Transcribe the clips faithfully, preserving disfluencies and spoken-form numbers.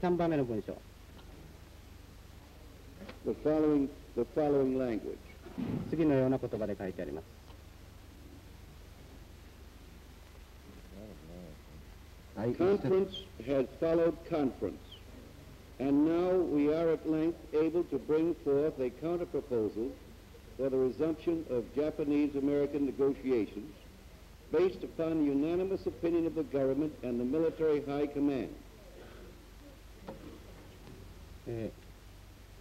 さんばんめの文章。The following, the following language. 次のような言葉で書いてあります。Conference has followed conference, and now we are at length able to bring forth a counterproposal for the resumption of Japanese-American negotiations based upon unanimous opinion of the government and the military high command.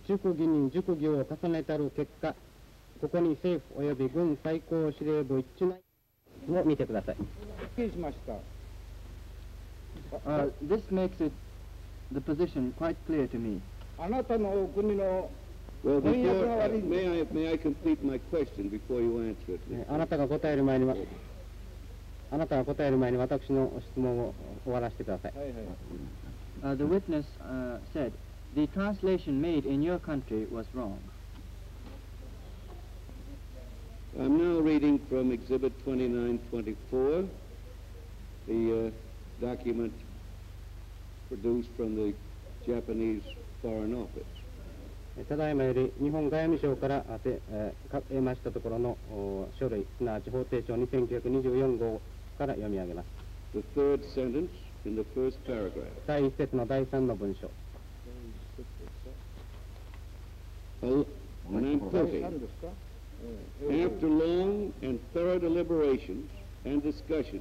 熟議に熟議を重ねたる結果、ここに政府及び軍最高司令部一致内容を見てください。失礼しました。Uh, this makes it the position quite clear to me. Well, before, uh, may I may I complete my question before you answer it? あなたが答える前には、あなたが答える前に私の質問を終わらせてください。Uh, the witness uh, said the translation made in your country was wrong. I'm now reading from Exhibit twenty-nine twenty-four, the uh, document produced from the Japanese Foreign Office. ただいまより日本外務省から得ましたところの書類、すなわち法廷省にせんきゅうひゃくにじゅうよん号から読み上げます。The third sentence in the first paragraph. 第一節の第三の文章。 And I'm quoting, after long and thorough deliberations and discussions,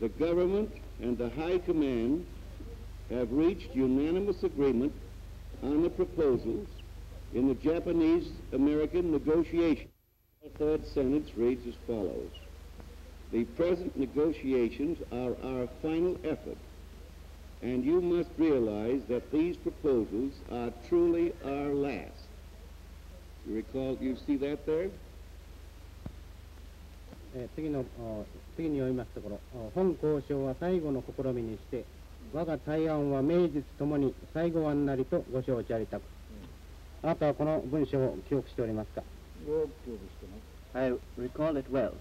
the government and the high command have reached unanimous agreement on the proposals in the Japanese-American negotiation. The third sentence reads as follows. The present negotiations are our final effort, and you must realize that these proposals are truly our last. You recall, you see that there? 次の、次に読みますところ、本交渉は最後の試みにして、我が対案は名実ともに最後案なりとご承知ありたく。あなたはこの文章を記憶しておりますか？ I recall it well.